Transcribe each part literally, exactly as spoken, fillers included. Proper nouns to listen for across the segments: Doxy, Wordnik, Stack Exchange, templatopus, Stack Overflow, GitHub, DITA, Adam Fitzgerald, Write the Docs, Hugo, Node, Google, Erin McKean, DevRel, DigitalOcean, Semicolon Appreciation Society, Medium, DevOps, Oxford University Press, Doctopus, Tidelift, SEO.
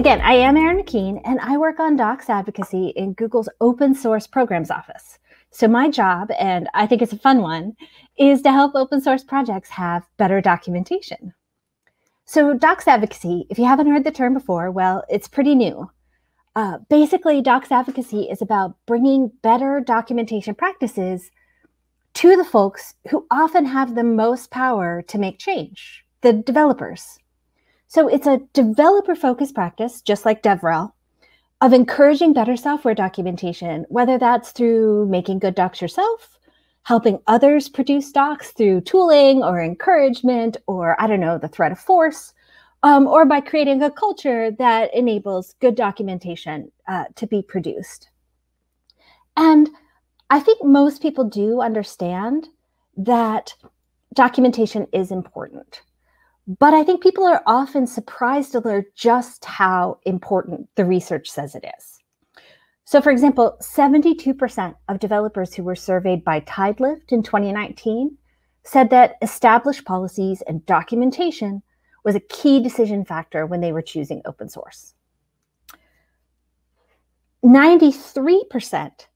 again, I am Erin McKean, and I work on docs advocacy in Google's Open Source Programs Office. So my job, and I think it's a fun one, is to help open source projects have better documentation. So docs advocacy, if you haven't heard the term before, well, it's pretty new. Uh, basically, docs advocacy is about bringing better documentation practices to the folks who often have the most power to make change, the developers. So it's a developer-focused practice, just like DevRel, of encouraging better software documentation, whether that's through making good docs yourself, helping others produce docs through tooling or encouragement or, I don't know, the threat of force, um, or by creating a culture that enables good documentation uh, to be produced. And I think most people do understand that documentation is important, but I think people are often surprised to learn just how important the research says it is. So for example, seventy-two percent of developers who were surveyed by Tidelift in twenty nineteen said that established policies and documentation was a key decision factor when they were choosing open source. ninety-three percent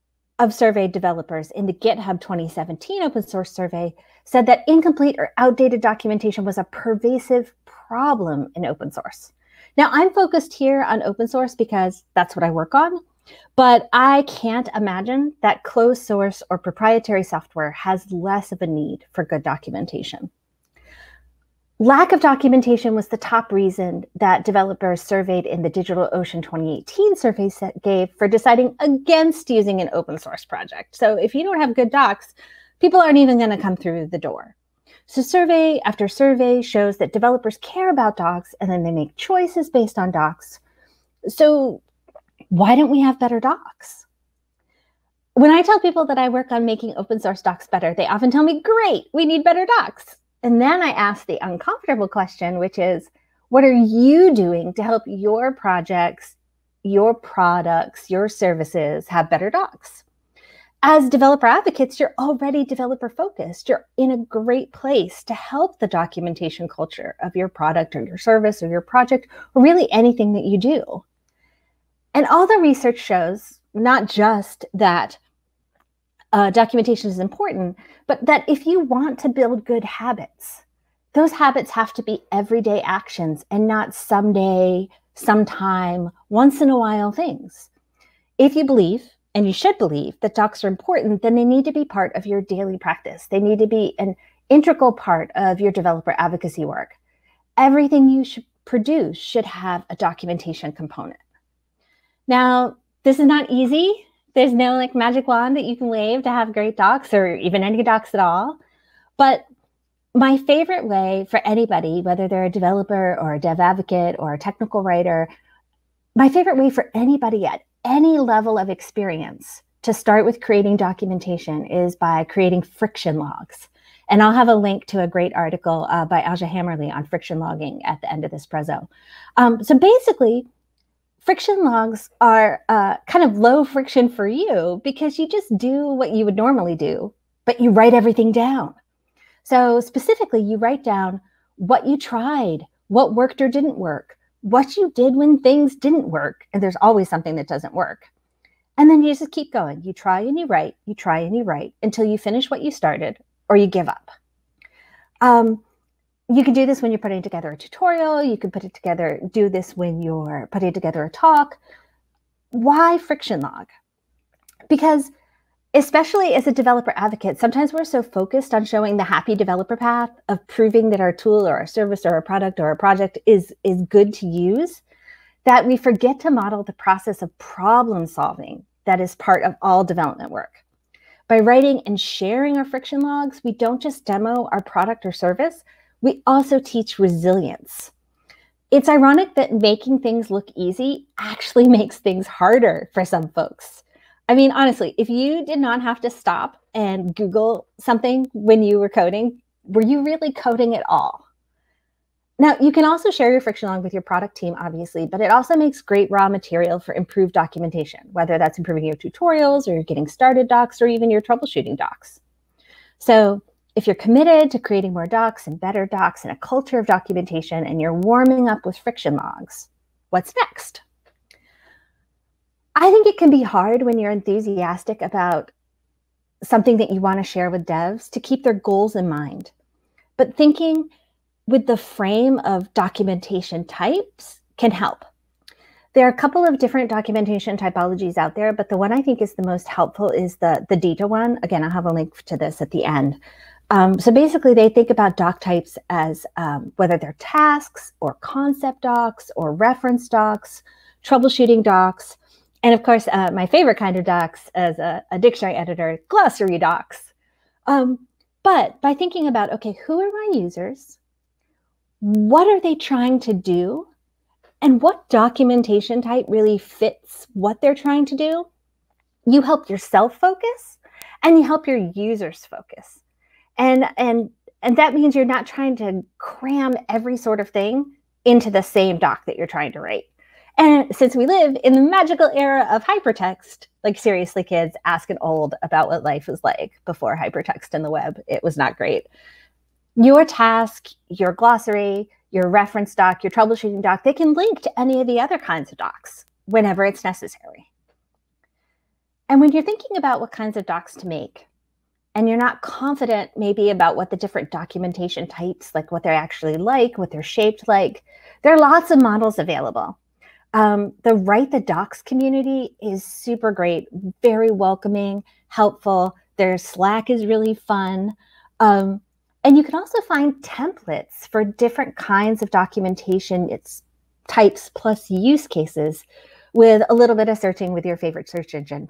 of surveyed developers in the GitHub twenty seventeen open source survey said that incomplete or outdated documentation was a pervasive problem in open source. Now, I'm focused here on open source because that's what I work on. But I can't imagine that closed source or proprietary software has less of a need for good documentation. Lack of documentation was the top reason that developers surveyed in the DigitalOcean twenty eighteen survey set gave for deciding against using an open source project. So if you don't have good docs, people aren't even going to come through the door. So survey after survey shows that developers care about docs and then they make choices based on docs. So why don't we have better docs? When I tell people that I work on making open source docs better, they often tell me, great, we need better docs. And then I ask the uncomfortable question, which is, what are you doing to help your projects, your products, your services have better docs? As developer advocates, you're already developer focused. You're in a great place to help the documentation culture of your product or your service or your project, or really anything that you do. And all the research shows not just that uh, documentation is important, but that if you want to build good habits, those habits have to be everyday actions and not someday, sometime, once in a while things. If you believe, and you should believe, that docs are important, then they need to be part of your daily practice. They need to be an integral part of your developer advocacy work. Everything you should produce should have a documentation component. Now, this is not easy. There's no like magic wand that you can wave to have great docs or even any docs at all. But my favorite way for anybody, whether they're a developer or a dev advocate or a technical writer, my favorite way for anybody at any level of experience to start with creating documentation is by creating friction logs. And I'll have a link to a great article uh, by Aja Hammerly on friction logging at the end of this prezzo. Um, so basically, friction logs are uh, kind of low friction for you because you just do what you would normally do, but you write everything down. So specifically, you write down what you tried, what worked or didn't work, what you did when things didn't work, and there's always something that doesn't work. And then you just keep going. You try and you write, you try and you write until you finish what you started or you give up. Um, You can do this when you're putting together a tutorial. You can put it together, do this when you're putting together a talk. Why friction log? Because especially as a developer advocate, sometimes we're so focused on showing the happy developer path of proving that our tool or our service or our product or our project is, is good to use that we forget to model the process of problem solving that is part of all development work. By writing and sharing our friction logs, we don't just demo our product or service, we also teach resilience. It's ironic that making things look easy actually makes things harder for some folks. I mean, honestly, if you did not have to stop and Google something when you were coding, were you really coding at all? Now, you can also share your friction log with your product team, obviously, but it also makes great raw material for improved documentation, whether that's improving your tutorials or your getting started docs or even your troubleshooting docs. So, if you're committed to creating more docs and better docs and a culture of documentation and you're warming up with friction logs, what's next? I think it can be hard when you're enthusiastic about something that you want to share with devs to keep their goals in mind. But thinking with the frame of documentation types can help. There are a couple of different documentation typologies out there, but the one I think is the most helpful is the, the D I T A one. Again, I'll have a link to this at the end. Um, so basically, they think about doc types as um, whether they're tasks or concept docs or reference docs, troubleshooting docs, and of course, uh, my favorite kind of docs as a, a dictionary editor, glossary docs. Um, but by thinking about, okay, who are my users? What are they trying to do? And what documentation type really fits what they're trying to do? You help yourself focus and you help your users focus. And, and, and that means you're not trying to cram every sort of thing into the same doc that you're trying to write. And since we live in the magical era of hypertext, like seriously, kids, ask an old about what life was like before hypertext and the web. It was not great. Your task, your glossary, your reference doc, your troubleshooting doc, they can link to any of the other kinds of docs whenever it's necessary. And when you're thinking about what kinds of docs to make, and you're not confident maybe about what the different documentation types, like what they're actually like, what they're shaped like, there are lots of models available. Um, the Write the Docs community is super great, very welcoming, helpful. Their Slack is really fun. Um, and you can also find templates for different kinds of documentation, its types plus use cases, with a little bit of searching with your favorite search engine.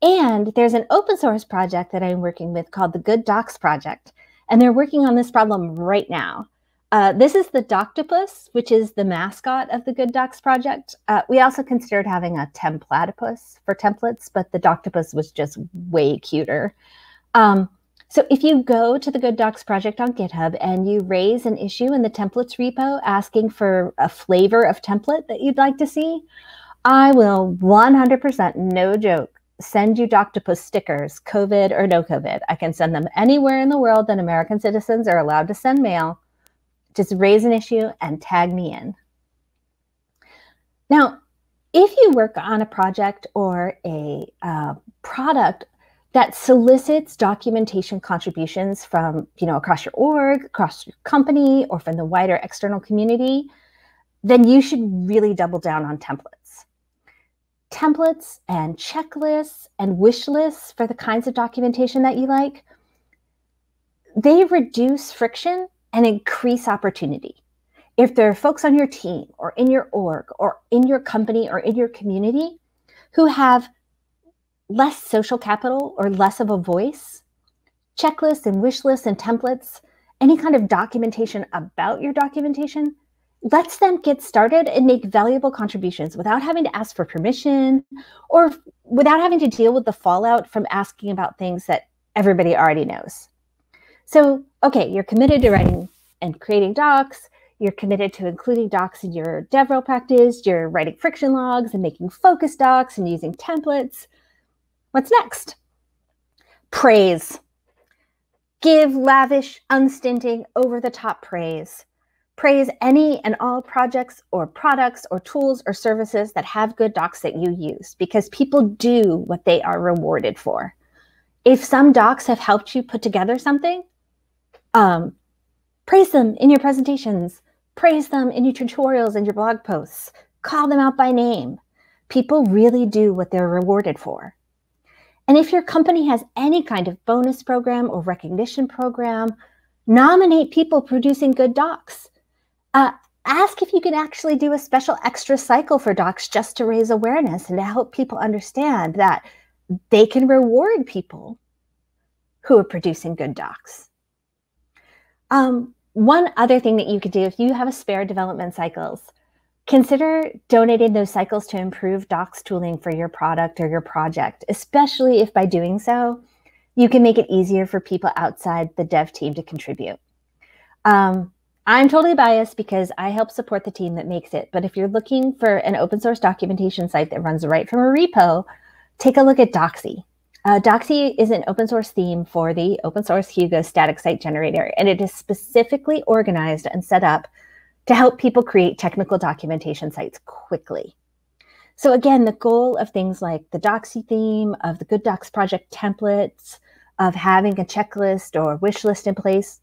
And there's an open source project that I'm working with called the Good Docs Project, and they're working on this problem right now. Uh, this is the Doctopus, which is the mascot of the Good Docs Project. Uh, we also considered having a templatopus for templates, but the Doctopus was just way cuter. Um, so if you go to the Good Docs Project on GitHub and you raise an issue in the templates repo asking for a flavor of template that you'd like to see, I will one hundred percent, no joke, send you Doctopus stickers, COVID or no COVID. I can send them anywhere in the world that American citizens are allowed to send mail. Just raise an issue and tag me in. Now, if you work on a project or a uh, product that solicits documentation contributions from, you know, across your org, across your company, or from the wider external community, then you should really double down on templates. Templates and checklists and wish lists for the kinds of documentation that you like, they reduce friction and increase opportunity. If there are folks on your team or in your org or in your company or in your community who have less social capital or less of a voice, checklists and wish lists and templates, any kind of documentation about your documentation, lets them get started and make valuable contributions without having to ask for permission or without having to deal with the fallout from asking about things that everybody already knows. So, okay, you're committed to writing and creating docs. You're committed to including docs in your DevRel practice. You're writing friction logs and making focus docs and using templates. What's next? Praise. Give lavish, unstinting, over-the-top praise. Praise any and all projects or products or tools or services that have good docs that you use, because people do what they are rewarded for. If some docs have helped you put together something, Um, praise them in your presentations, praise them in your tutorials and your blog posts, call them out by name. People really do what they're rewarded for. And if your company has any kind of bonus program or recognition program, nominate people producing good docs. Uh, ask if you can actually do a special extra cycle for docs just to raise awareness and to help people understand that they can reward people who are producing good docs. Um, one other thing that you could do if you have a spare development cycles, consider donating those cycles to improve docs tooling for your product or your project, especially if by doing so, you can make it easier for people outside the dev team to contribute. Um, I'm totally biased because I help support the team that makes it, but if you're looking for an open source documentation site that runs right from a repo, take a look at Doxy. Uh, Doxy is an open source theme for the open source Hugo static site generator, and it is specifically organized and set up to help people create technical documentation sites quickly. So again, the goal of things like the Doxy theme, of the Good Docs Project templates, of having a checklist or wish list in place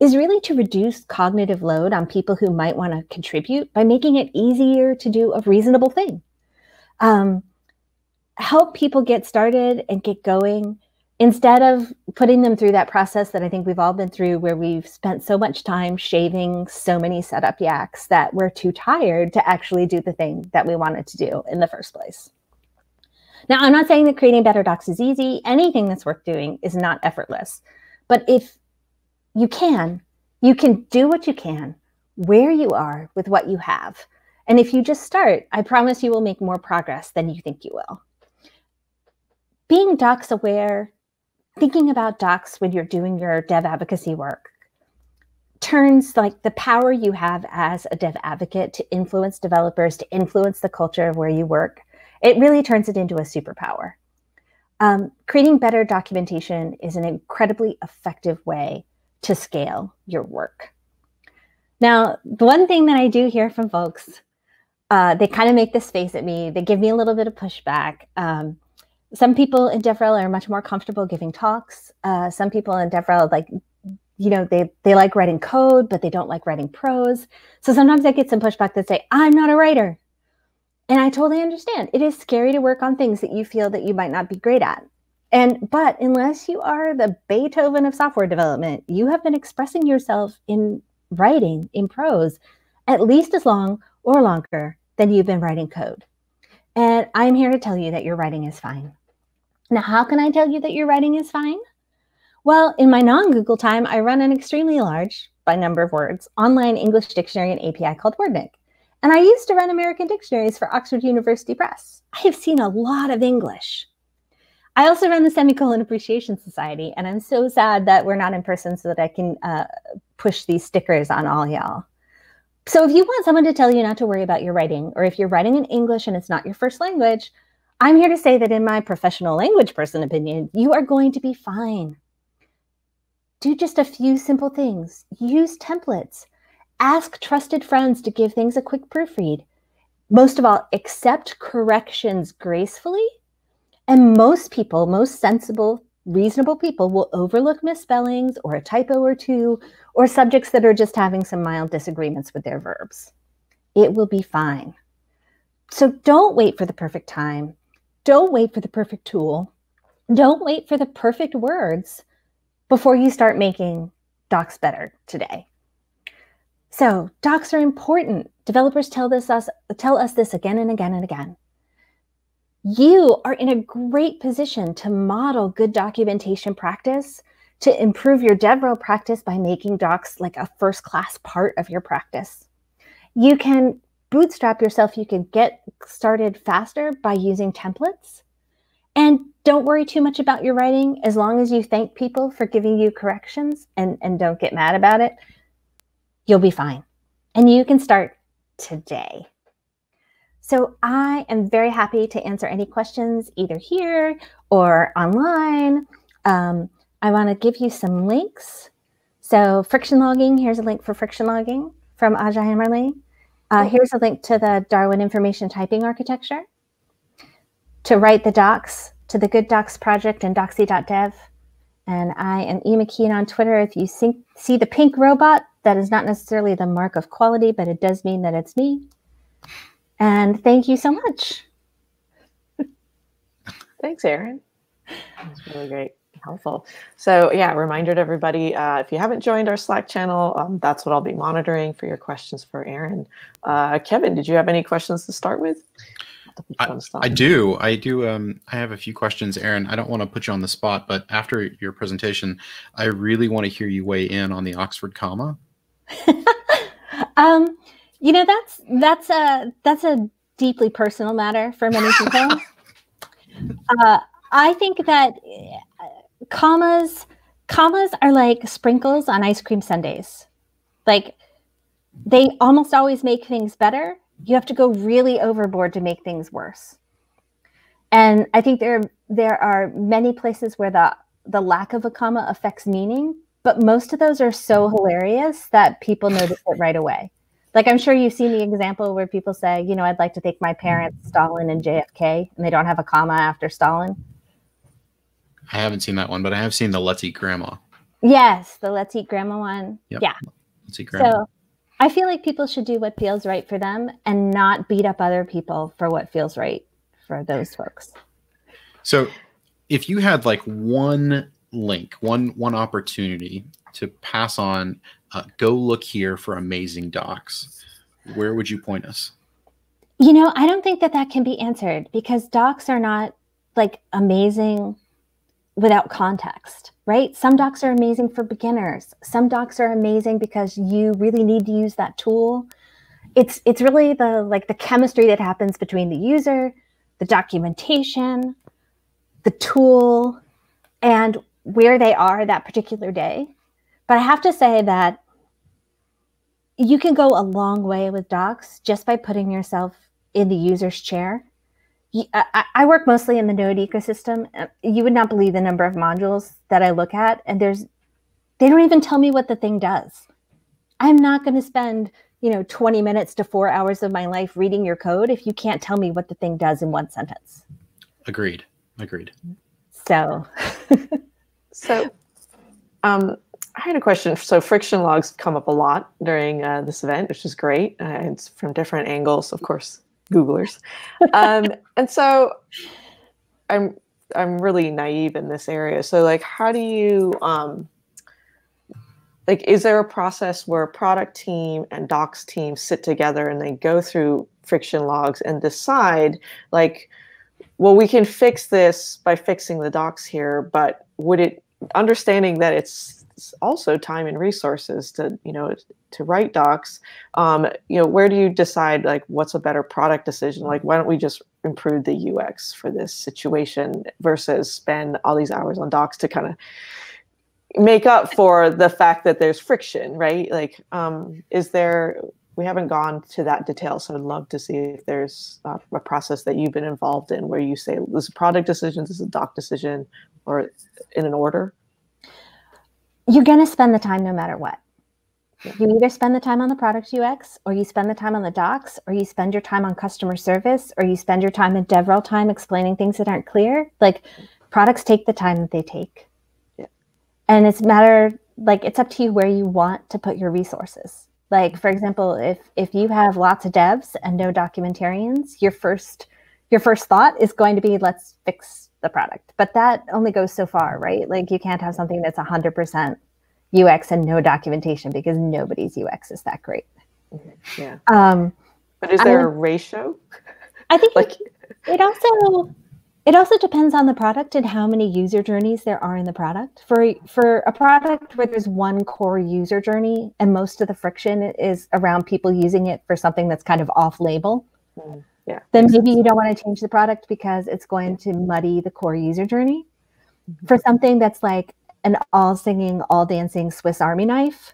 is really to reduce cognitive load on people who might want to contribute by making it easier to do a reasonable thing. Um, help people get started and get going instead of putting them through that process that I think we've all been through where we've spent so much time shaving so many setup yaks that we're too tired to actually do the thing that we wanted to do in the first place. Now, I'm not saying that creating better docs is easy. Anything that's worth doing is not effortless. But if you can, you can do what you can, where you are with what you have. And if you just start, I promise you will make more progress than you think you will. Being docs aware, thinking about docs when you're doing your dev advocacy work, turns like the power you have as a dev advocate to influence developers, to influence the culture of where you work. It really turns it into a superpower. Um, creating better documentation is an incredibly effective way to scale your work. Now, the one thing that I do hear from folks, uh, they kind of make this face at me. They give me a little bit of pushback. Um, some people in DevRel are much more comfortable giving talks. Uh, some people in DevRel, like, you know, they, they like writing code, but they don't like writing prose. So sometimes I get some pushback that say, I'm not a writer. And I totally understand. It is scary to work on things that you feel that you might not be great at. And but unless you are the Beethoven of software development, you have been expressing yourself in writing, in prose, at least as long or longer than you've been writing code. And I'm here to tell you that your writing is fine. Now, how can I tell you that your writing is fine? Well, in my non-Google time, I run an extremely large, by number of words, online English dictionary and A P I called Wordnik. And I used to run American dictionaries for Oxford University Press. I have seen a lot of English. I also run the Semicolon Appreciation Society, and I'm so sad that we're not in person so that I can uh, push these stickers on all y'all. So if you want someone to tell you not to worry about your writing, or if you're writing in English and it's not your first language, I'm here to say that in my professional language person opinion, you are going to be fine. Do just a few simple things. Use templates. Ask trusted friends to give things a quick proofread. Most of all, accept corrections gracefully. And most people, most sensible, reasonable people will overlook misspellings or a typo or two, or subjects that are just having some mild disagreements with their verbs. It will be fine. So don't wait for the perfect time. Don't wait for the perfect tool. Don't wait for the perfect words before you start making docs better today. So docs are important. Developers tell this us, tell us this again and again and again. You are in a great position to model good documentation practice, to improve your DevRel practice by making docs like a first-class part of your practice. You can bootstrap yourself. You can get started faster by using templates. And don't worry too much about your writing as long as you thank people for giving you corrections and, and don't get mad about it. You'll be fine. And you can start today. So I am very happy to answer any questions either here or online. Um, I want to give you some links. So friction logging, here's a link for friction logging from Aja Hammerly. Uh, here's a link to the Darwin information typing architecture, to Write the Docs, to the Good Docs Project and doxy dot dev. And I am Erin McKean on Twitter. If you see the pink robot, that is not necessarily the mark of quality, but it does mean that it's me. And thank you so much. Thanks, Erin. That was really great, helpful. So yeah, reminder to everybody, uh, if you haven't joined our Slack channel, um, that's what I'll be monitoring for your questions for Erin. Uh, Kevin, did you have any questions to start with? I, I do. I do. Um, I have a few questions, Erin. I don't want to put you on the spot, but after your presentation, I really want to hear you weigh in on the Oxford comma. um, you know, that's that's a that's a deeply personal matter for many people. uh, I think that commas commas are like sprinkles on ice cream sundaes. Like, they almost always make things better. You have to go really overboard to make things worse. And I think there, there are many places where the, the lack of a comma affects meaning, but most of those are so hilarious that people notice it right away. Like, I'm sure you've seen the example where people say, you know, I'd like to thank my parents, Stalin and J F K, and they don't have a comma after Stalin. I haven't seen that one, but I have seen the Let's Eat Grandma. Yes, the Let's Eat Grandma one. Yep. Yeah. Let's Eat Grandma. So I feel like people should do what feels right for them and not beat up other people for what feels right for those folks. So if you had like one link, one, one opportunity to pass on, uh, go look here for amazing docs, where would you point us? You know, I don't think that that can be answered, because docs are not like amazing without context, right? Some docs are amazing for beginners. Some docs are amazing because you really need to use that tool. It's, it's really the, like the chemistry that happens between the user, the documentation, the tool, and where they are that particular day. But I have to say that you can go a long way with docs just by putting yourself in the user's chair. I work mostly in the Node ecosystem. You would not believe the number of modules that I look at, and there's, they don't even tell me what the thing does. I'm not going to spend, you know, twenty minutes to four hours of my life reading your code if you can't tell me what the thing does in one sentence. Agreed. Agreed. So, so um, I had a question. So friction logs come up a lot during uh, this event, which is great. Uh, it's from different angles, of course, Googlers. Um, and so I'm, I'm really naive in this area. So like, how do you, um, like, is there a process where product team and docs team sit together and they go through friction logs and decide like, well, we can fix this by fixing the docs here, but would it, understanding that it's also time and resources to, you know, to write docs, um, you know, where do you decide like what's a better product decision? Like, why don't we just improve the U X for this situation versus spend all these hours on docs to kind of make up for the fact that there's friction, right? Like, um, is there, we haven't gone to that detail, so I'd love to see if there's uh, a process that you've been involved in where you say this is a product decision, this is a doc decision, or in an order. You're going to spend the time no matter what. You either spend the time on the product U X, or you spend the time on the docs, or you spend your time on customer service, or you spend your time in DevRel time explaining things that aren't clear. Like, products take the time that they take. Yeah. And it's matter, like, it's up to you where you want to put your resources. Like, for example, if if you have lots of devs and no documentarians, your first your first thought is going to be, let's fix the product. But that only goes so far, right? Like, you can't have something that's one hundred percent U X and no documentation, because nobody's U X is that great. Yeah. Um, but is there I, a ratio? I think like it, it also it also depends on the product and how many user journeys there are in the product. For, for a product where there's one core user journey and most of the friction is around people using it for something that's kind of off-label, mm, yeah, then maybe you don't want to change the product because it's going to muddy the core user journey. Mm-hmm. For something that's like an all-singing, all-dancing Swiss Army knife,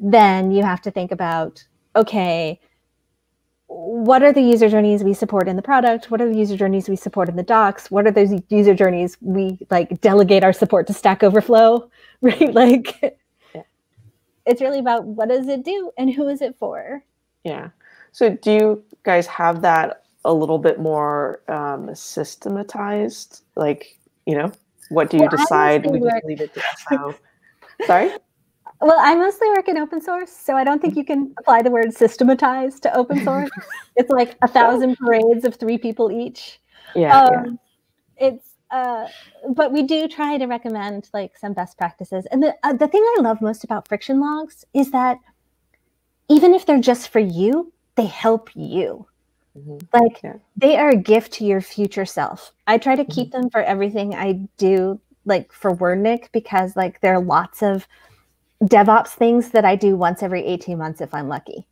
then you have to think about, okay, what are the user journeys we support in the product? What are the user journeys we support in the docs? What are those user journeys we like delegate our support to Stack Overflow, right? Like, yeah, it's really about what does it do and who is it for? Yeah. So do you guys have that a little bit more um, systematized? Like, you know, what do you well, decide? We just leave it to so. Sorry? Well, I mostly work in open source, so I don't think you can apply the word systematized to open source. It's like a thousand parades of three people each. Yeah, um, yeah. It's, uh, but we do try to recommend like some best practices. And the, uh, the thing I love most about friction logs is that even if they're just for you, they help you. Mm-hmm. Like, yeah, they are a gift to your future self. I try to keep mm-hmm. them for everything I do, like for Wordnik, because like there are lots of DevOps things that I do once every eighteen months if I'm lucky.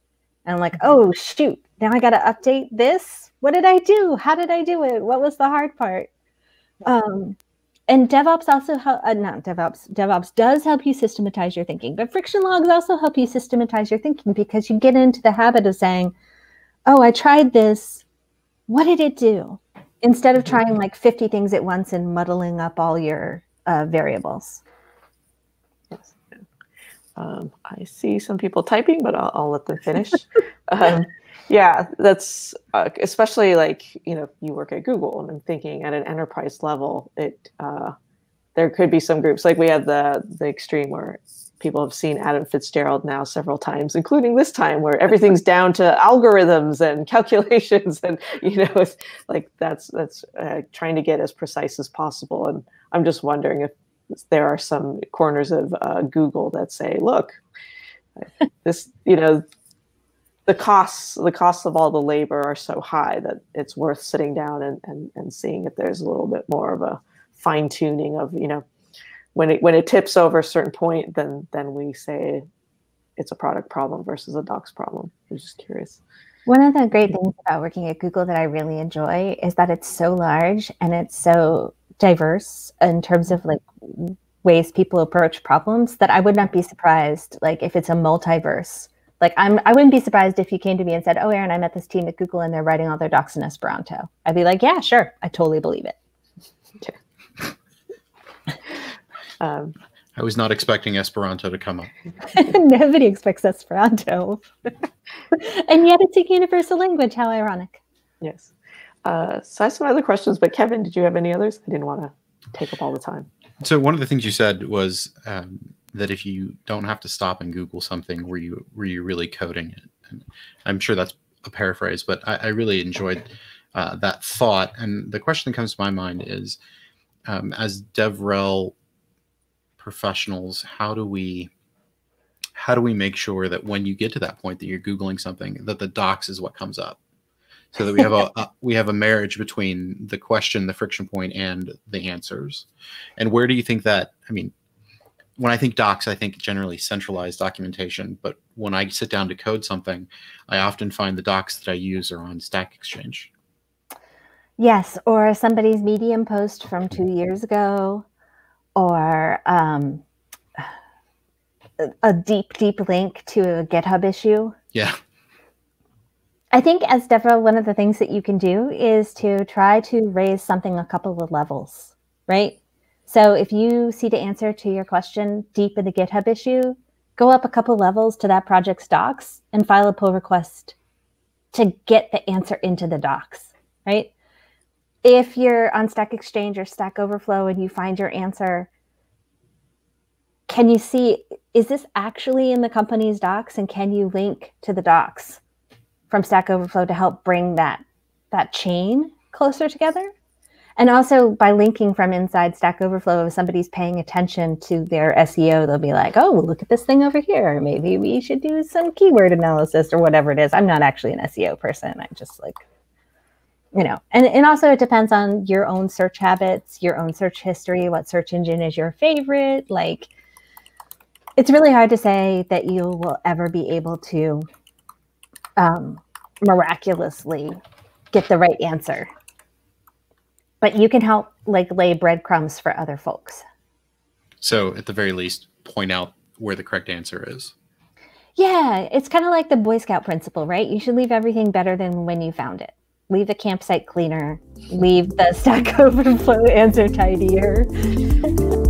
And I'm like, oh, shoot, now I got to update this. What did I do? How did I do it? What was the hard part? Um, and DevOps also, uh, not DevOps, DevOps does help you systematize your thinking. But friction logs also help you systematize your thinking, because you get into the habit of saying, oh, I tried this. What did it do? Instead of trying like fifty things at once and muddling up all your uh, variables. Um, I see some people typing, but I'll, I'll let them finish. Um, yeah, that's uh, especially like, you know, you work at Google, and I'm thinking at an enterprise level, it uh, there could be some groups, like we had the, the extreme where people have seen Adam Fitzgerald now several times, including this time, where everything's down to algorithms and calculations, and you know, it's like that's that's uh, trying to get as precise as possible. And I'm just wondering if there are some corners of uh, Google that say, "Look, this, you know, the costs the costs of all the labor are so high that it's worth sitting down and and, and seeing if there's a little bit more of a fine tuning of, you know." When it when it tips over a certain point, then then we say it's a product problem versus a docs problem. I'm just curious. One of the great things about working at Google that I really enjoy is that it's so large and it's so diverse in terms of like ways people approach problems that I would not be surprised like if it's a multiverse. Like I'm I wouldn't be surprised if you came to me and said, "Oh, Erin, I met this team at Google and they're writing all their docs in Esperanto." I'd be like, "Yeah, sure, I totally believe it." Okay. Um, I was not expecting Esperanto to come up. Nobody expects Esperanto. And yet it's a universal language. How ironic. Yes. Uh, so I have some other questions, but Kevin, did you have any others? I didn't want to take up all the time. So one of the things you said was um, that if you don't have to stop and Google something, were you, were you really coding it? And I'm sure that's a paraphrase, but I, I really enjoyed uh, that thought. And the question that comes to my mind is, um, as DevRel professionals, how do we how do we make sure that when you get to that point that you're Googling something, that the docs is what comes up, so that we have a, a we have a marriage between the question, the friction point, and the answers? And where do you think that, I mean, when I think docs, I think generally centralized documentation, but when I sit down to code something, I often find the docs that I use are on Stack Exchange. Yes, or somebody's Medium post from two years ago. Or um, a deep, deep link to a GitHub issue. Yeah. I think as DevRel, one of the things that you can do is to try to raise something a couple of levels, right? So if you see the answer to your question deep in the GitHub issue, go up a couple levels to that project's docs and file a pull request to get the answer into the docs, right? If you're on Stack Exchange or Stack Overflow and you find your answer, can you see, is this actually in the company's docs? And can you link to the docs from Stack Overflow to help bring that, that chain closer together? And also by linking from inside Stack Overflow, if somebody's paying attention to their S E O, they'll be like, oh, look at this thing over here. Maybe we should do some keyword analysis or whatever it is. I'm not actually an S E O person. I'm just like... You know, and, and also it depends on your own search habits, your own search history, what search engine is your favorite. Like, it's really hard to say that you will ever be able to um, miraculously get the right answer. But you can help, like, lay breadcrumbs for other folks. So at the very least, point out where the correct answer is. Yeah, it's kind of like the Boy Scout principle, right? You should leave everything better than when you found it. Leave the campsite cleaner, leave the Stack Overflow answer tidier.